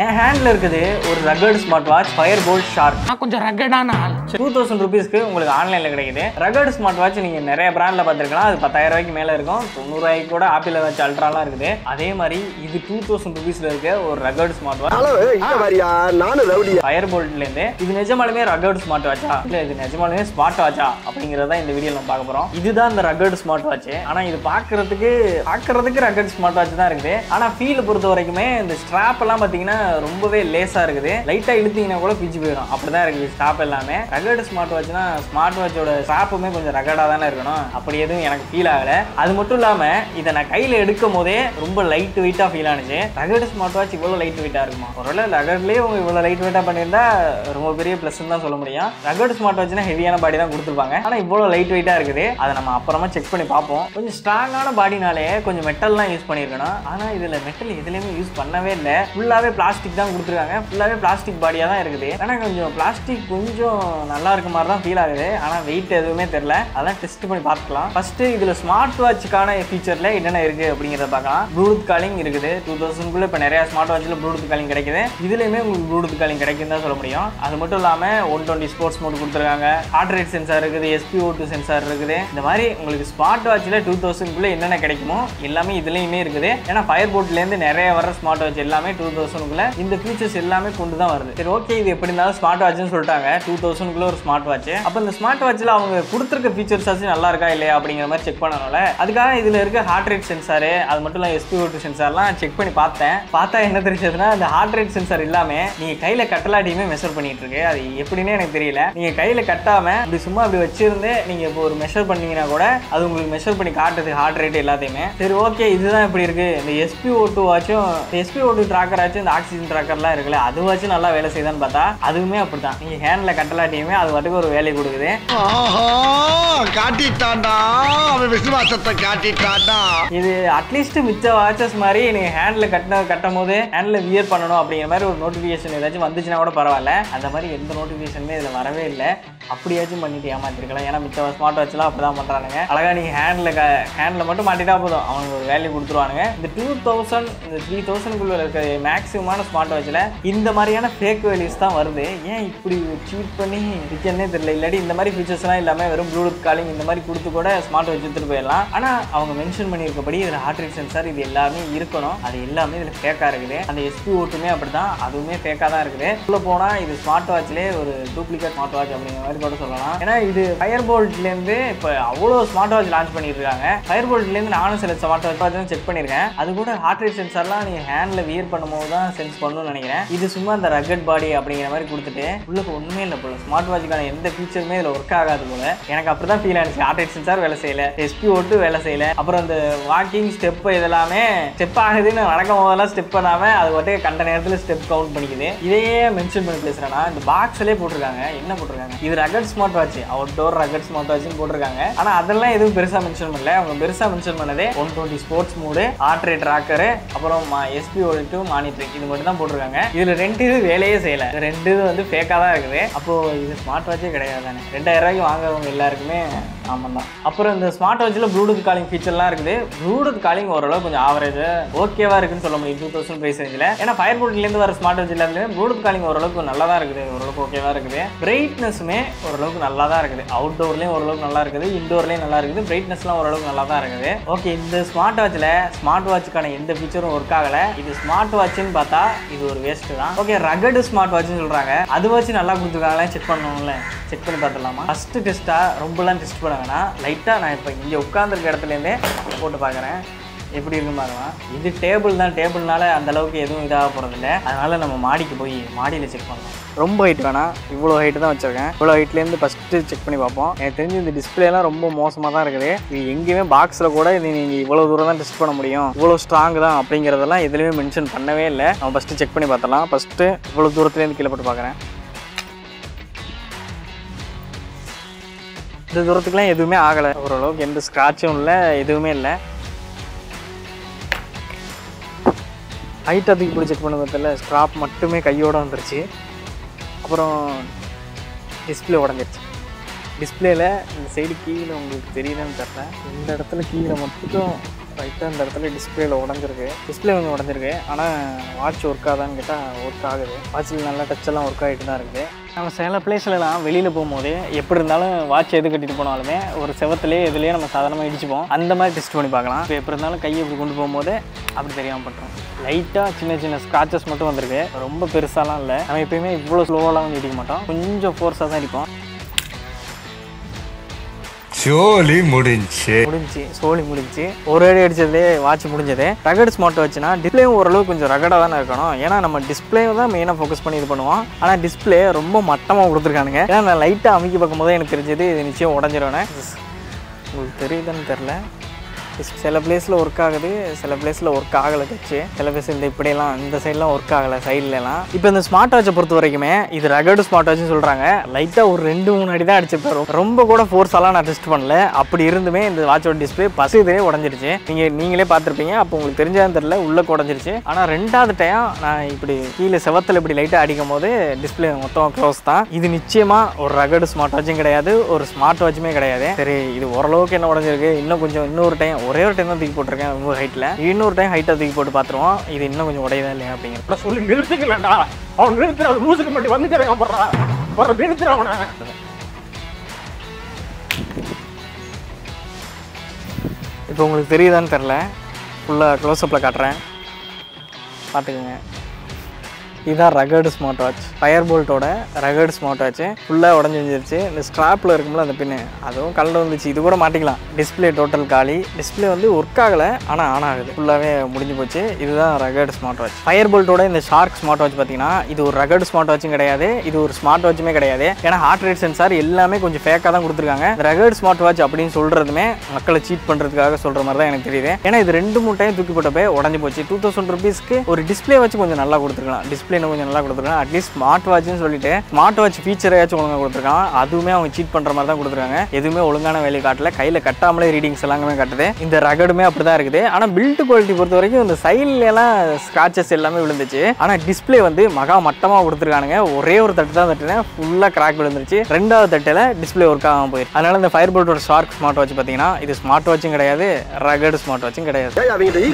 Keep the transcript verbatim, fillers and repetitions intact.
In my hand there is a rugged smartwatch, Fire-Boltt Shark. I am rugged. two thousand rupees you can get online. Rugged smartwatch you can get in a brand, it's ten thousand rupees, ninety rupees Apple Watch Ultra. This is two thousand rupees a rugged smartwatch. Hello, I'm a rowdy. Fire-Boltt is a rugged smartwatch. This is a smartwatch. That's what we'll see in this video. This is the rugged smartwatch. But it's a rugged smartwatch. But if you look at the strap, ரொம்பவே லேசா இருக்குது லைட்டா இழுத்தீங்கன்னா கூட பிஞ்சு போயிடும் அப்படிதான் இருக்குது strap எல்லாமே ரகட் ஸ்மார்ட் வாட்ச்னா ஸ்மார்ட் வாட்சோட ஸ்ட்ராப்புமே கொஞ்சம் ரகடா தான இருக்கணும் அப்படி எதுவும் எனக்கு ஃபீல் ஆகல அது மட்டும் இல்லாம இத நான் கையில எடுக்கும்போதே ரொம்ப லைட் வெயிட்டா ஃபீல் ஆனது ரகட் ஸ்மார்ட் வாட்ச் இவ்வளவு லைட் வெயிட்டா இருக்குமா ஒருவேளை ரகட்லயே இவ்வளவு லைட் வெயிட்டா பண்ணிருந்தா ரொம்ப பெரிய ப்ளஸ் தான் சொல்ல முடியும் ரகட் ஸ்மார்ட் வாட்ச்னா ஹெவியான பாடி தான் கொடுத்திருப்பாங்க ஆனா இவ்வளவு லைட் வெயிட்டா இருக்குது அத நம்ம அப்புறமா செக் பண்ணி பாப்போம் கொஞ்சம் ஸ்ட்ராங்கான பாடினாலே கொஞ்சம் மெட்டல்லாம் யூஸ் பண்ணிருக்கணும் ஆனா இதுல மெட்டல் எதுலயுமே யூஸ் பண்ணவே இல்ல ஃபுல்லாவே Plastic தான் கொடுத்துருக்காங்க ஃபுல்லாவே பிளாஸ்டிக் பாடியா தான் இருக்குது ஆனா கொஞ்சம் பிளாஸ்டிக் கொஞ்சம் நல்லா இருக்க மாதிரி தான் ஃபீல் ஆகுது ஆனா வெயிட் எதுவுமே தெரியல அதான் டெஸ்ட் பண்ணி பார்க்கலாம் ஃபர்ஸ்ட் இதுல ஸ்மார்ட் வாட்ச்கான ஃபீச்சர்ல என்னென்ன இருக்கு அப்படிங்கறத பார்க்கலாம் ப்ளூடூத் காலிங் இருக்குது two thousand குள்ள இப்ப நிறைய ஸ்மார்ட் வாட்ச்ல ப்ளூடூத் காலிங் கிடைக்குது இதுலயுமே உங்களுக்கு ப்ளூடூத் காலிங் கிடைக்குன்னு தான் சொல்ல முடியும் அது மட்டும் இல்லாம one twenty ஸ்போர்ட்ஸ் மோட் கொடுத்துருக்காங்க ஹார்ட் ரேட் சென்சார் இருக்குது S P O two sensor இருக்குது இந்த மாதிரி உங்களுக்கு ஸ்மார்ட் வாட்ச்ல two thousand குள்ள என்னென்ன கிடைக்குமோ எல்லாமே இதுலயுமே இருக்குது ஏனா Fire-Bolttல இருந்து நிறைய வர ஸ்மார்ட் வாட்ச் எல்லாமே two thousand இந்த ஃபீச்சர்ஸ் எல்லாமே கொண்டு தான் வருது சரி ஓகே இது எப்படி இருந்தாலும் ஸ்மார்ட் வாட்ச்னு சொல்லிட்டாங்க two thousand குள்ள ஒரு ஸ்மார்ட் வாட்ச் அப்ப இந்த ஸ்மார்ட் வாட்ச்ல அவங்க கொடுத்திருக்க ஃபீச்சர்ஸ் ஆச்சு நல்லா இருக்கா இல்லையா அப்படிங்கற மாதிரி செக் பண்ணனோல அதுக்காக இதுல இருக்க ஹார்ட் ரேட் சென்சார் அது மட்டும் இல்ல S P O two சென்சார்லாம் செக் பண்ணி பார்த்தேன் பார்த்தா என்ன தெரிஞ்சதுன்னா அந்த ஹார்ட் ரேட் சென்சார் இல்லாம நீங்க கையில கட்டலாட்டியுமே மெஷர் பண்ணிட்டு இருக்கு அது எப்படினே எனக்கு தெரியல நீங்க கையில கட்டாம இப்படி சும்மா இப்படி வச்சிருந்து நீங்க இப்போ ஒரு மெஷர் பண்ணீங்கனா கூட அது உங்களுக்கு மெஷர் பண்ணி காட்டுது ஹார்ட் ரேட் எல்லாத்தையுமே சரி ஓகே இதுதான் இப்படி இருக்கு இந்த S P O two வாட்சும் S P O two tracker ஆச்சு இந்த ஆக்சிஜன் ட்ராக்கர்லாம் இருக்குல அதுவாச்சும் நல்லா வேலை செய்யுதான்னு பார்த்தா அதுவுமே அப்படிதான் நீங்க ஹேண்ட்ல கட்டலாட்டியுமே அது வட்டுக்கு ஒரு வேலை கொடுக்குது காட்டிட்டான்டா அவன் விசுவாசத்தை காட்டிட்டான்டா இது அட்லீஸ்ட் மிச்ச வாட்சஸ் மாதிரி நீங்க ஹேண்ட்ல கட்ட கட்டும் போது ஹேண்ட்ல வியர் பண்ணணும் அப்படிங்கிற மாதிரி ஒரு நோட்டிஃபிகேஷன் ஏதாச்சும் வந்துச்சுன்னா கூட பரவாயில்ல அந்த மாதிரி எந்த நோட்டிஃபிகேஷனுமே இதுல வரவே இல்லை அப்படியாச்சும் பண்ணிட்டு ஏமாத்திருக்கலாம் ஏன்னா மிச்ச ஸ்மார்ட் வாட்ச்லாம் அப்படிதான் பண்றானுங்க அழகா நீங்க ஹேண்ட்ல ஹேண்ட்ல மட்டும் மாட்டிட்டா போதும் அவனுக்கு ஒரு வேல்யூ கொடுத்துருவானுங்க இந்த டூ தௌசண்ட் இந்த த்ரீ தௌசண்ட்குள்ள இருக்க மேக்ஸிமமான ஸ்மார்ட் வாட்ச்ல இந்த மாதிரியான ஃபேக் வேல்யூஸ் தான் வருது ஏன் இப்படி சீட் பண்ணி இருக்கேன்னே தெரியல இல்லாட்டி இந்த மாதிரி ஃபீச்சர்ஸ்லாம் இல்லாமல் வெறும் ப்ளூடூத் காலிங் இந்த மாதிரி கொடுத்து கூட ஸ்மார்ட் வாட்ச் எடுத்துகிட்டு போயிடலாம் ஆனால் அவங்க மென்ஷன் பண்ணியிருக்கபடி இதில் ஹார்ட் ரேட் சென்சார் இது எல்லாமே இருக்கணும் அது எல்லாமே இதில் ஃபேக்காக இருக்குது அந்த S P O two அப்படி தான் அதுவுமே ஃபேக்காக தான் இருக்குது உள்ள போனால் இது ஸ்மார்ட் வாட்ச்லேயே ஒரு டூப்ளிகேட் ஸ்மார்ட் வாட்ச் அப்படிங்கிற மாதிரி கூட சொல்லலாம் ஏன்னா இது Fire-Bolttலேருந்து இப்போ அவ்வளோ ஸ்மார்ட் வாட்ச் லான்ச் பண்ணியிருக்காங்க Fire-Bolttலேருந்து நானும் சில ஸ்மார்ட் வாட்ச் செக் பண்ணியிருக்கேன் அது கூட ஹார்ட் ரேட் சென்சார்லாம் நீங்கள் ஹேண்டில் வியர் பண்ணும்போது தான் சென்ஸ் பண்ணனும் நினைக்கிறேன் இது சும்மா அந்த ரகட் பாடி அப்படிங்கிற மாதிரி கொடுத்துட்டு உள்ளுக்கு ஒண்ணுமே இல்ல போல ஸ்மார்ட் வாட்ச்கான எந்த ஃபீச்சருமே இதுல ஒர்க் ஆகாது போல எனக்கு அப்படிதான் ஃபீல் ஆனிச்சு ஹார்ட் ரேட் சென்சார் வேலை செய்யல S P O two வேலை செய்யல அப்புறம் அந்த வாக்கிங் ஸ்டெப் இதெல்லாமே ஸ்டெப் ஆகுதுன்னு நடக்கும் போதெல்லாம் ஸ்டெப் பண்ணாம அது ஒட்டே கண்ட நேரத்துல ஸ்டெப் கவுண்ட் பண்ணிக்குது இதையே மென்ஷன் பண்ணி பேசுறேன்னா இந்த பாக்ஸ்லயே போட்டிருக்காங்க என்ன போட்டிருக்காங்க இது rugged smart watch outdoor rugged smart வாட்ச்னு போட்டிருக்காங்க ஆனா அதெல்லாம் எதுவும் பெருசா மென்ஷன் பண்ணல அவங்க பெருசா மென்ஷன் பண்ணதே one twenty sports mode heart rate tracker அப்புறம் S P O two மானி இது மட்டும் தான் போட்டிருக்காங்க இதுல ரெண்டு இது வேலையே செய்யல ரெண்டு இது வந்து ஃபேக்கா தான் இருக்குது அப்போ இது ஸ்மார்ட் வாட்சே கிடையாது தானே ரெண்டாயிரம் ரூபாய்க்கு வாங்குறவங்க எல்லாருக்குமே ஆமாம் தான் அப்புறம் இந்த ஸ்மார்ட் வாட்சில் ப்ளூடூத் காலிங் ஃபீச்சர்லாம் இருக்குது ப்ளூடூத் காலிங் ஓரளவு கொஞ்சம் ஆவரேஜ் ஓகேவா இருக்குன்னு சொல்ல முடியும் டூ தௌசண்ட் ப்ரைஸ் ரேஞ்சில் ஏன்னா Fire-Bolttலேருந்து வர ஸ்மார்ட் வாட்ச் எல்லாமே ப்ளூடூத் காலிங் ஓரளவுக்கு நல்லா தான் இருக்குது ஓரளவுக்கு ஓகேவா இருக்குது பிரைட்னஸுமே ஓரளவுக்கு நல்லா தான் இருக்குது அவுட்டோர்லேயும் ஓரளவுக்கு நல்லா இருக்குது இன்டோர்லேயும் நல்லா இருக்குது பிரைட்னஸ்லாம் ஓரளவுக்கு நல்லா தான் இருக்குது ஓகே இந்த ஸ்மார்ட் வாட்சில் ஸ்மார்ட் வாட்சுக்கான எந்த ஃபீச்சரும் ஒர்க் ஆகலை இது ஸ்மார்ட் வாட்சுன்னு பார்த்தா இது ஒரு வேஸ்ட்டு தான் ஓகே ரகட் ஸ்மார்ட் வாட்சுன்னு சொல்கிறாங்க அது வாட்ச் நல்லா கொடுத்துருக்காங்களே செக் பண்ணணும்ல செக் பண்ணி பார்த்துடலாமா ஃபஸ்ட்டு டெஸ்ட்டாக ரொம்பலாம் டெஸ்ட் பண்ண வேணா லைட்டாக நான் இப்போ இங்கே உட்காந்துருக்க இடத்துலேருந்தே போட்டு பார்க்குறேன் எப்படி இருக்கு பாருங்க இது டேபிள் தான் டேபிள்னால அந்தளவுக்கு எதுவும் இதாக போகிறதில்ல அதனால் நம்ம மாடிக்கு போய் மாடியில் செக் பண்ணலாம் ரொம்ப ஹைட் வேணாம் இவ்வளோ ஹைட்டு தான் வச்சுருக்கேன் இவ்வளோ ஹைட்லேருந்து ஃபஸ்ட்டு செக் பண்ணி பார்ப்போம் எனக்கு தெரிஞ்சு இந்த டிஸ்பிளேலாம் ரொம்ப மோசமாக தான் இருக்குது இது எங்கேயுமே பாக்ஸில் கூட இது நீங்கள் இவ்வளோ தூரம் தான் டெஸ்ட் பண்ண முடியும் இவ்வளோ ஸ்ட்ராங் தான் அப்படிங்கிறதெல்லாம் எதுலேயுமே மென்ஷன் பண்ணவே இல்லை நம்ம ஃபஸ்ட்டு செக் பண்ணி பார்த்தலாம் ஃபஸ்ட்டு இவ்வளோ தூரத்துலேருந்து கீழே போட்டு பார்க்குறேன் இந்த தூரத்துக்குலாம் எதுவுமே ஆகலை ஓரளவுக்கு எந்த ஸ்க்ராட்சும் இல்லை எதுவுமே இல்லை ஹைட் அதுக்கு இப்படி செக் பண்ண பார்த்ததில்ல ஸ்க்ராப் மட்டுமே கையோடு வந்துருச்சு அப்புறம் டிஸ்பிளே உடஞ்சிருச்சு டிஸ்பிளேயில் இந்த சைடு கீழே உங்களுக்கு தெரியுதுன்னு தெரியல இந்த இடத்துல கீழே மட்டும் லைட்டாக இந்த இடத்துல டிஸ்பிளேல உடைஞ்சிருக்கு. டிஸ்பிளே வந்து உடஞ்சிருக்கு, ஆனால் வாட்ச் ஒர்க் ஆகுதான்னு கேட்டால் ஒர்க் ஆகுது. வாட்சில் நல்லா டச்செல்லாம் ஒர்க் ஆகிட்டு தான் இருக்குது. நம்ம சில பிளேஸ்லலாம் வெளியில் போகும்போது எப்படி இருந்தாலும் வாட்ச் எது கட்டிட்டு போனாலுமே ஒரு செவத்துலேயே எதுலேயே நம்ம சாதாரணமாக இடிச்சுப்போம். அந்த மாதிரி டெஸ்ட் பண்ணி பார்க்கலாம். இப்போ எப்படி இருந்தாலும் கையை இப்படி கொண்டு போகும்போது அப்படி தெரியாமல் பண்ணுறோம். லைட்டாக சின்ன சின்ன ஸ்க்ராச்சஸ் மட்டும் வந்திருக்கு, ரொம்ப பெருசாலாம் இல்லை. நம்ம எப்போயுமே இவ்வளோ ஸ்லோவெலாம் வந்து இடிக்க மாட்டோம், கொஞ்சம் ஃபோர்ஸாக தான் இடிப்போம். சோலி முடிஞ்சு முடிஞ்சு சோலி முடிஞ்சு ஒரு அடி அடிச்சதுலேயே வாட்ச் முடிஞ்சது. ரகட் ஸ்மார்ட் வாட்ச்னா டிஸ்பிளேவும் ஓரளவுக்கு கொஞ்சம் ரகடாக தானே இருக்கணும். ஏன்னா நம்ம டிஸ்பிளேவை தான் மெயினாக ஃபோக்கஸ் பண்ணி இது பண்ணுவோம். ஆனால் டிஸ்பிளே ரொம்ப மட்டமாக கொடுத்துருக்கானுங்க. ஏன்னா நான் லைட்டாக அமைக்க பார்க்கும் போதே எனக்கு தெரிஞ்சது இது நிச்சயம் உடஞ்சிருவேனே. உங்களுக்கு தெரியுதுன்னு தெரில. சில பிளேஸில் ஒர்க் ஆகுது, சில பிளேஸில் ஒர்க் ஆகலை டச்சு. சில பிளேஸ் இந்த இப்படியெல்லாம் இந்த சைட்லாம் ஒர்க் ஆகலை, சைட்லலாம். இப்போ இந்த ஸ்மார்ட் வாட்சை பொறுத்த வரைக்குமே இது ரகடு ஸ்மார்ட் வாட்ச்னு சொல்கிறாங்க. லைட்டாக ஒரு ரெண்டு மூணு அடி தான் அடிச்சுப்போம், ரொம்ப கூட ஃபோர்ஸாலாம் நான் டெஸ்ட் பண்ணல. அப்படி இருந்துமே இந்த வாட்சோட டிஸ்பிளே பசு இதே உடஞ்சிருச்சு. நீங்கள் நீங்களே பார்த்துருப்பீங்க, அப்போ உங்களுக்கு தெரிஞ்சதுன்னு தெரியல, உள்ளே உடஞ்சிருச்சு. ஆனால் ரெண்டாவது டைம் நான் இப்படி கீழே செவத்தில் இப்படி லைட்டாக அடிக்கும் போது டிஸ்பிளே மொத்தம் க்ளோஸ் தான். இது நிச்சயமாக ஒரு ரகடு ஸ்மார்ட் வாட்சும் கிடையாது, ஒரு ஸ்மார்ட் வாட்சுமே கிடையாது. சரி, இது ஓரளவுக்கு என்ன உடஞ்சிருக்கு, இன்னும் கொஞ்சம் இன்னொரு டைம் ஒரே ஒரு டைம் தான் தூக்கி போட்டிருக்கேன் ரொம்ப ஹைட்டில். இன்னொரு டைம் ஹைட்டாக தூக்கி போட்டு பார்த்துருவோம் இது இன்னும் கொஞ்சம் உடையதான் இல்லையா அப்படிங்கிற சொல்லி நிறுத்திக்கலடா. அவன் நிறுத்துற அவன் மூசுக்கு மட்டும் வந்து தரேன் போடுறான் போடுற நிறுத்துறவன. இப்போ உங்களுக்கு தெரியுதான்னு தெரில, ஃபுல்லாக க்ளோஸ்அப்பில் காட்டுறேன் பார்த்துக்கோங்க. இதுதான் ரகடு ஸ்மார்ட் வாட்ச், ஃபயர்போல்ட்டோட ரகடு ஸ்மார்ட் வாட்ச். ஃபுல்லாக உடஞ்சி வந்துருச்சு. இந்த ஸ்ட்ராப்பில் இருக்கும்போது அந்த பின்னு அதுவும் கலந்து வந்துச்சு. இது கூட மாட்டிக்கலாம். டிஸ்பிளே டோட்டல் காலி. டிஸ்பிளே வந்து ஒர்க் ஆகலை, ஆனால் ஆன் ஆகுது. ஃபுல்லாகவே முடிஞ்சு போச்சு. இதுதான் ரகடு ஸ்மார்ட் வாட்ச். ஃபயர்போல்ட்டோட இந்த ஷார்க் ஸ்மார்ட் வாட்ச் பார்த்தீங்கன்னா இது ஒரு ரகடு ஸ்மார்ட் வாட்சும் கிடையாது, இது ஒரு ஸ்மார்ட் வாட்சுமே கிடையாது. ஏன்னா ஹார்ட் ரேட் சென்சார் எல்லாமே கொஞ்சம் ஃபேக்காக தான் கொடுத்துருக்காங்க. ரகடு ஸ்மார்ட் வாட்ச் அப்படின்னு சொல்கிறதுமே மக்களை சீட் பண்ணுறதுக்காக சொல்கிற மாதிரி தான் எனக்கு தெரியுது. ஏன்னா இது ரெண்டு மூணு டைம் தூக்கி போட்டப்போ உடஞ்சி போச்சு. டூ தௌசண்ட் ருபீஸ்க்கு ஒரு டிஸ்பிளே வச்சு கொஞ்சம் நல்லா கொடுத்துருக்கலாம். டிஸ்பிளே இன்னும் கொஞ்சம் நல்லா கொடுத்துருக்காங்க. அட்லீஸ்ட் ஸ்மார்ட் வாட்ச்னு சொல்லிட்டு ஸ்மார்ட் வாட்ச் ஃபீச்சரையாச்சும் ஒழுங்காக கொடுத்துருக்காங்க. அதுவுமே அவங்க சீட் பண்ணுற மாதிரி தான் கொடுத்துருக்காங்க. எதுவுமே ஒழுங்கான வேலை காட்டல, கையில் கட்டாமலே ரீடிங்ஸ் எல்லாமே காட்டுது. இந்த ரகடுமே அப்படி தான் இருக்குது. ஆனால் பில்ட் குவாலிட்டி பொறுத்த வரைக்கும் இந்த சைட்லலாம் ஸ்க்ராச்சஸ் எல்லாமே விழுந்துச்சு. ஆனால் டிஸ்பிளே வந்து மகா மட்டமாக கொடுத்துருக்கானுங்க. ஒரே ஒரு தட்டு தான் தட்டுனேன், ஃபுல்லாக கிராக் விழுந்துருச்சு. ரெண்டாவது தட்டில் டிஸ்பிளே ஒர்க் ஆகாமல் போயிருக்கு. அதனால இந்த ஃபயர்போல்ட்டோட ஷார்க் ஸ்மார்ட் வாட்ச் பார்த்தீங்கன்னா இது ஸ்மார்ட் வாட்சும் கிடையாது, ரகடு ஸ்மார்ட் வாட்சும் கிடையாது.